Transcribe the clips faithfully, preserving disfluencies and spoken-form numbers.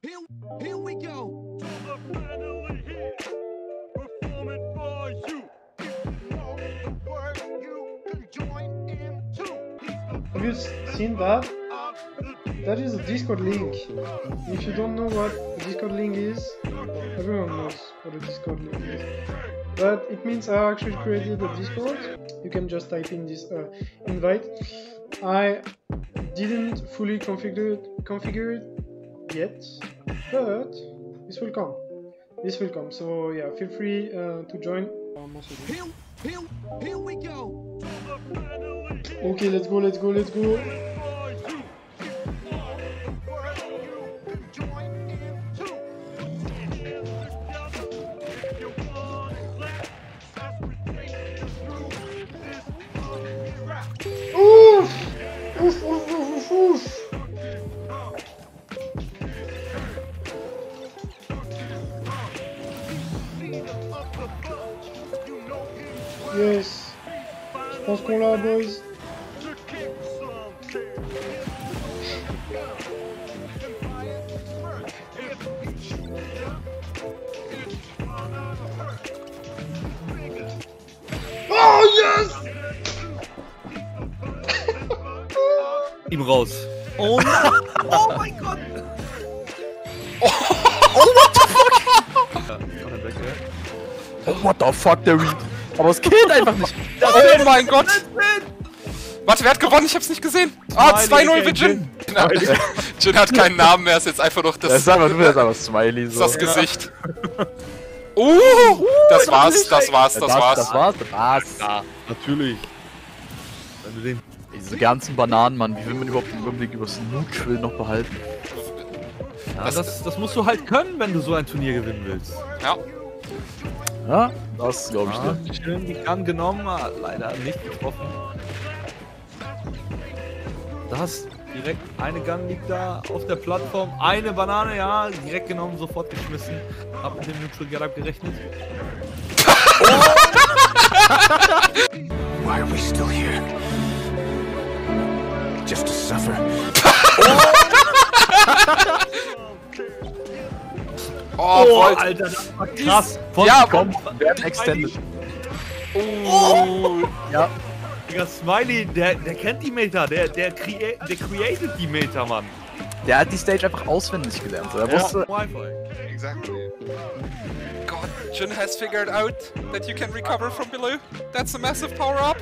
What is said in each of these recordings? Here, here we go. To the final hit. Performing for you. If you know the word, you can join in too. Have you seen that? That is a Discord link. If you don't know what a Discord link is, everyone knows what a Discord link is. But it means I actually created a Discord. You can just type in this uh, invite. I didn't fully configure it, configure it yet, but this will come. This will come. So yeah, feel free uh, to join. Here, here, here we go. Okay, let's go, let's go, let's go. Yes, je pense qu'on l'a, boys. Oh yes! Ihm raus. Oh nein! Oh mein Gott! Oh, oh what the fuck! Oh what the fuck, der Reed! Aber es killt einfach nicht. Das oh mein Gott. Warte, wer hat gewonnen? Ich hab's nicht gesehen. Ah, zwei null für Jin. Jin hat, Jin hat keinen Namen mehr, ist jetzt einfach noch das... Das ist einfach, das ist einfach Smiley so. Das Gesicht. Oh, das war's, das war's, das war's. Das war's, das war's. Ja, natürlich. Wenn du den... Diese ganzen Bananen, Mann. Wie will man überhaupt den Überblick über das Noob-Quill noch behalten? Ja, das, das, das musst du halt können, wenn du so ein Turnier gewinnen willst. Ja. Ja, das glaube ich nicht. Schön, die Gun genommen, leider nicht getroffen. Das, direkt eine Gun liegt da auf der Plattform. Eine Banane, ja, direkt genommen, sofort geschmissen. Hab mit dem Neutral Get Up gerechnet. Oh. Why are we still here? Just to suffer. Oh. Oh, oh Alter, das war krass. Voll ja, komm, der hat extended. Oh. Oh. Ja. Digga, Smiley, der, der kennt die Meta, der, der, crea der created die Meta, Mann. Der hat die Stage einfach auswendig gelernt. Er ja. wusste... Wi-Fi. Exactly. God, Jin has figured out that you can recover from below. That's a massive power-up.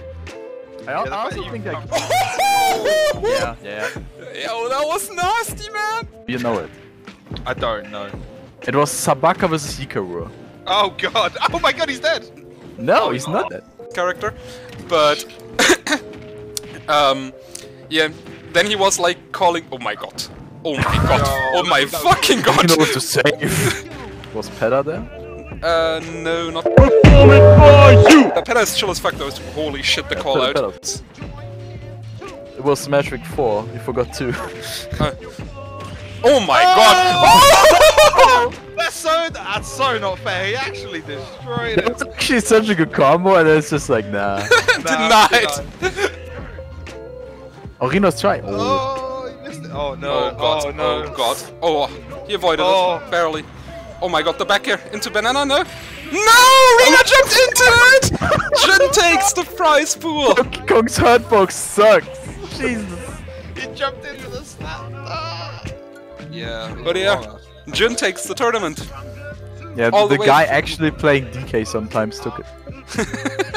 Yeah, I also think I can. Oh. Yeah, yeah. Yo, that was nasty, man. You know it. I don't know. It was Sabaka versus Ikarua. Oh god! Oh my god, he's dead! No, he's not dead. Character, but um, yeah. Then he was like calling. Oh my god! Oh my god! Oh my fucking god! You know what to save. Was Petar there? Uh, no, not. Performing for you. Petar is chill as fuck though. Holy shit, the yeah, call Petar, out. Petar. It was Magic Four. You forgot two. uh, oh my oh! god! Oh! That's so, that's so not fair, he actually destroyed it. That's actually such a good combo and it's just like, nah. nah Denied! Oh, Rino's try. Oh, he missed it. Oh no, oh god, oh, no. oh god. Oh, he avoided oh. it, barely. Oh my god, the back air into banana, no? No! Rino jumped into it! Jin takes the prize pool! Donkey Kong's hurtbox sucks. Jesus. He jumped into the snap. Ah. Yeah, but yeah. Jin takes the tournament. Yeah, all the, the guy actually playing D K sometimes took it.